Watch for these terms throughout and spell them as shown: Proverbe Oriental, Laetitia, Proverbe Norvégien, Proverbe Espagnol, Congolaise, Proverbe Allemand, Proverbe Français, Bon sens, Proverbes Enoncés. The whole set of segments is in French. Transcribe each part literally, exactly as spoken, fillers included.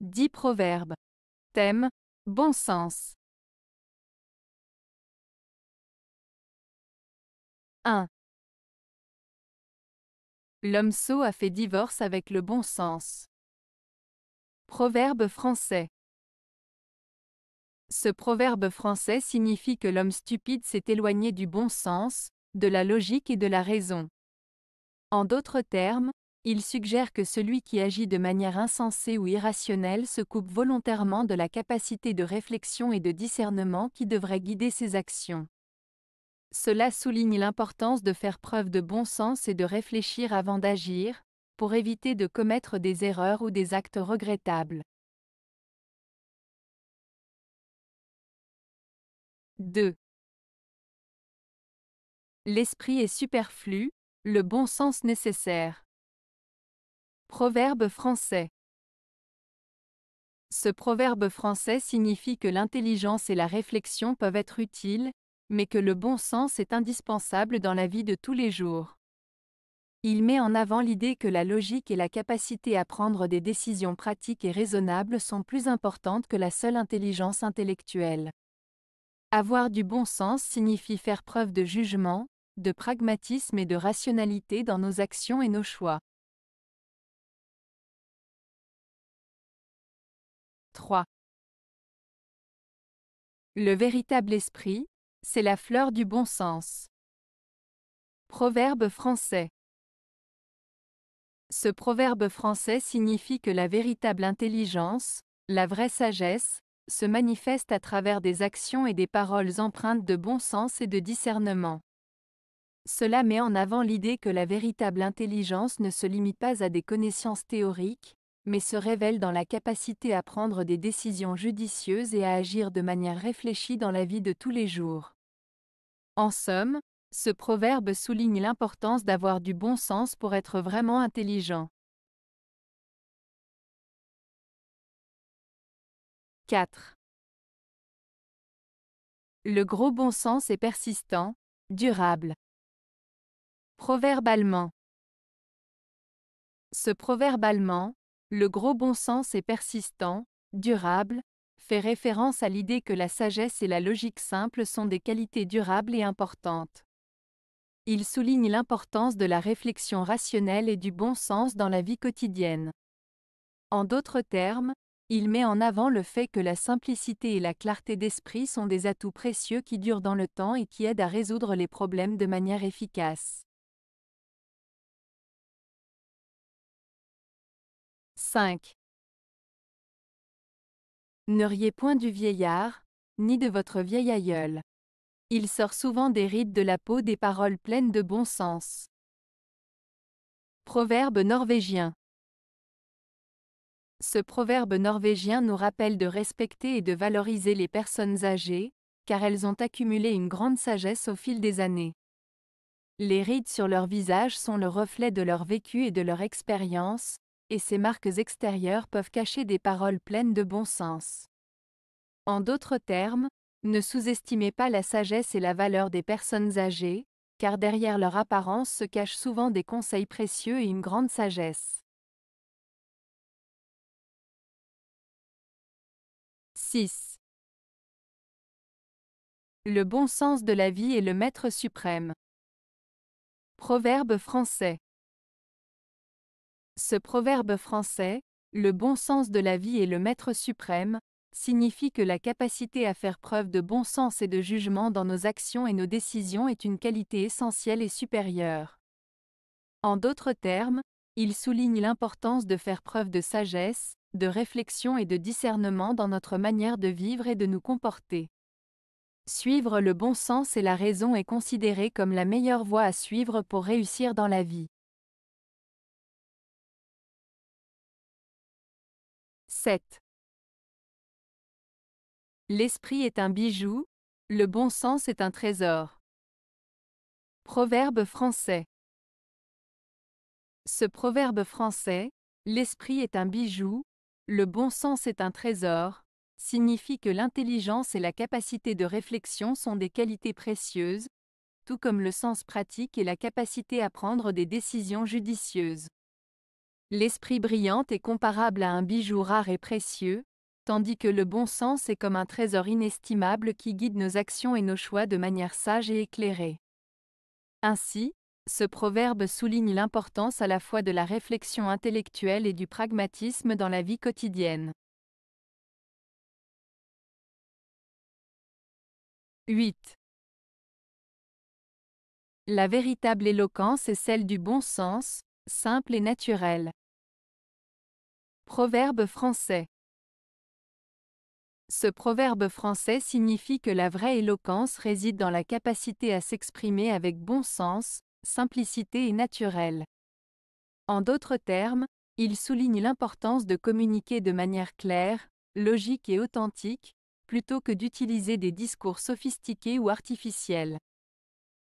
dix proverbes. Thème : bon sens. un. L'homme sot a fait divorce avec le bon sens. Proverbe français. Ce proverbe français signifie que l'homme stupide s'est éloigné du bon sens, de la logique et de la raison. En d'autres termes, il suggère que celui qui agit de manière insensée ou irrationnelle se coupe volontairement de la capacité de réflexion et de discernement qui devrait guider ses actions. Cela souligne l'importance de faire preuve de bon sens et de réfléchir avant d'agir, pour éviter de commettre des erreurs ou des actes regrettables. deux. L'esprit est superflu, le bon sens nécessaire. Proverbe français. Ce proverbe français signifie que l'intelligence et la réflexion peuvent être utiles, mais que le bon sens est indispensable dans la vie de tous les jours. Il met en avant l'idée que la logique et la capacité à prendre des décisions pratiques et raisonnables sont plus importantes que la seule intelligence intellectuelle. Avoir du bon sens signifie faire preuve de jugement, de pragmatisme et de rationalité dans nos actions et nos choix. trois. Le véritable esprit, c'est la fleur du bon sens. Proverbe français. Ce proverbe français signifie que la véritable intelligence, la vraie sagesse, se manifeste à travers des actions et des paroles empreintes de bon sens et de discernement. Cela met en avant l'idée que la véritable intelligence ne se limite pas à des connaissances théoriques, mais se révèle dans la capacité à prendre des décisions judicieuses et à agir de manière réfléchie dans la vie de tous les jours. En somme, ce proverbe souligne l'importance d'avoir du bon sens pour être vraiment intelligent. quatre. Le gros bon sens est persistant, durable. Proverbe allemand. Ce proverbe allemand, le gros bon sens est persistant, durable, fait référence à l'idée que la sagesse et la logique simple sont des qualités durables et importantes. Il souligne l'importance de la réflexion rationnelle et du bon sens dans la vie quotidienne. En d'autres termes, il met en avant le fait que la simplicité et la clarté d'esprit sont des atouts précieux qui durent dans le temps et qui aident à résoudre les problèmes de manière efficace. cinq. Ne riez point du vieillard, ni de votre vieil aïeul. Il sort souvent des rides de la peau des paroles pleines de bon sens. Proverbe norvégien. Ce proverbe norvégien nous rappelle de respecter et de valoriser les personnes âgées, car elles ont accumulé une grande sagesse au fil des années. Les rides sur leur visage sont le reflet de leur vécu et de leur expérience, et ces marques extérieures peuvent cacher des paroles pleines de bon sens. En d'autres termes, ne sous-estimez pas la sagesse et la valeur des personnes âgées, car derrière leur apparence se cachent souvent des conseils précieux et une grande sagesse. six. Le bon sens de la vie est le maître suprême. Proverbe français. Ce proverbe français, le bon sens de la vie est le maître suprême, signifie que la capacité à faire preuve de bon sens et de jugement dans nos actions et nos décisions est une qualité essentielle et supérieure. En d'autres termes, il souligne l'importance de faire preuve de sagesse, de réflexion et de discernement dans notre manière de vivre et de nous comporter. Suivre le bon sens et la raison est considéré comme la meilleure voie à suivre pour réussir dans la vie. sept. L'esprit est un bijou, le bon sens est un trésor. Proverbe français. Ce proverbe français, l'esprit est un bijou, le bon sens est un trésor, signifie que l'intelligence et la capacité de réflexion sont des qualités précieuses, tout comme le sens pratique et la capacité à prendre des décisions judicieuses. L'esprit brillant est comparable à un bijou rare et précieux, tandis que le bon sens est comme un trésor inestimable qui guide nos actions et nos choix de manière sage et éclairée. Ainsi, ce proverbe souligne l'importance à la fois de la réflexion intellectuelle et du pragmatisme dans la vie quotidienne. huit. La véritable éloquence est celle du bon sens, simple et naturel. Proverbe français. Ce proverbe français signifie que la vraie éloquence réside dans la capacité à s'exprimer avec bon sens, simplicité et naturel. En d'autres termes, il souligne l'importance de communiquer de manière claire, logique et authentique, plutôt que d'utiliser des discours sophistiqués ou artificiels.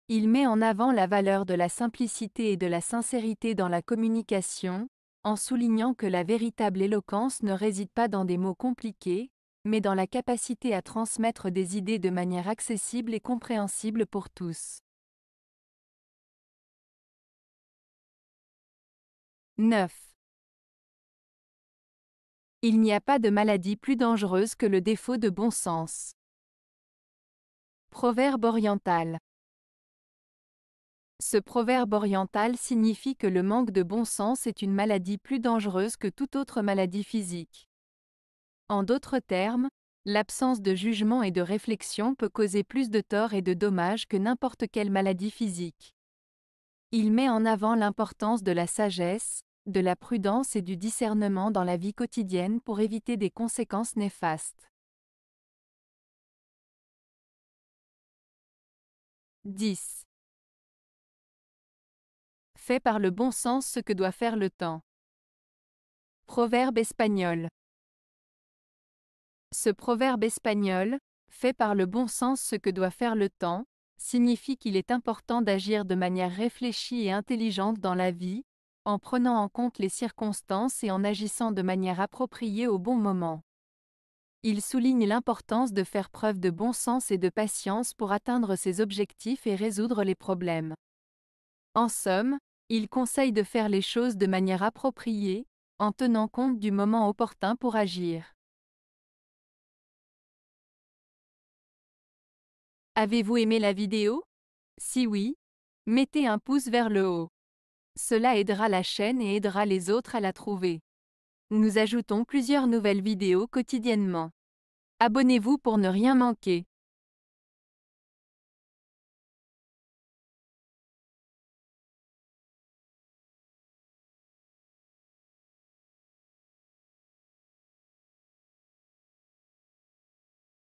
Il met en avant la valeur de la simplicité et de la sincérité dans la communication, en soulignant que la véritable éloquence ne réside pas dans des mots compliqués, mais dans la capacité à transmettre des idées de manière accessible et compréhensible pour tous. neuf. Il n'y a pas de maladie plus dangereuse que le défaut de bon sens. Proverbe oriental. Ce proverbe oriental signifie que le manque de bon sens est une maladie plus dangereuse que toute autre maladie physique. En d'autres termes, l'absence de jugement et de réflexion peut causer plus de torts et de dommages que n'importe quelle maladie physique. Il met en avant l'importance de la sagesse, de la prudence et du discernement dans la vie quotidienne pour éviter des conséquences néfastes. dix. Fais par le bon sens ce que doit faire le temps. Proverbe espagnol. Ce proverbe espagnol, fait par le bon sens ce que doit faire le temps, signifie qu'il est important d'agir de manière réfléchie et intelligente dans la vie, en prenant en compte les circonstances et en agissant de manière appropriée au bon moment. Il souligne l'importance de faire preuve de bon sens et de patience pour atteindre ses objectifs et résoudre les problèmes. En somme, il conseille de faire les choses de manière appropriée, en tenant compte du moment opportun pour agir. Avez-vous aimé la vidéo? Si oui, mettez un pouce vers le haut. Cela aidera la chaîne et aidera les autres à la trouver. Nous ajoutons plusieurs nouvelles vidéos quotidiennement. Abonnez-vous pour ne rien manquer.